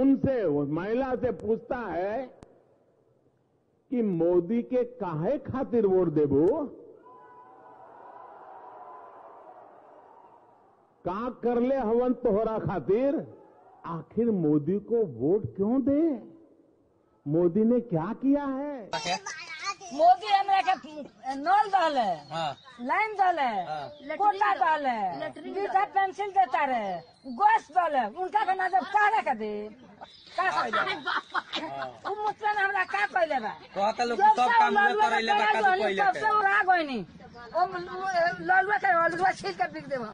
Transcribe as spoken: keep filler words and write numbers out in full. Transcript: उनसे, उस महिला से पूछता है कि मोदी के काहे खातिर वोट देबू, का करले हवन तोहरा खातिर, आखिर मोदी को वोट क्यों दे, मोदी ने क्या किया है। okay. मोदी हमरा के नल दल है, लाइन दल है, कोटा दल है, मीठा पेंसिल देता है, गोश्त दल है, उनका का नजर काहे का दे, का कहले उ मुस्लिम हमरा का कहले बा, कहता लोग सब काम करेले बा, का कहले सब से उड़ा गइनी ओ ललुआ के ललुआ छील के बिक देबो।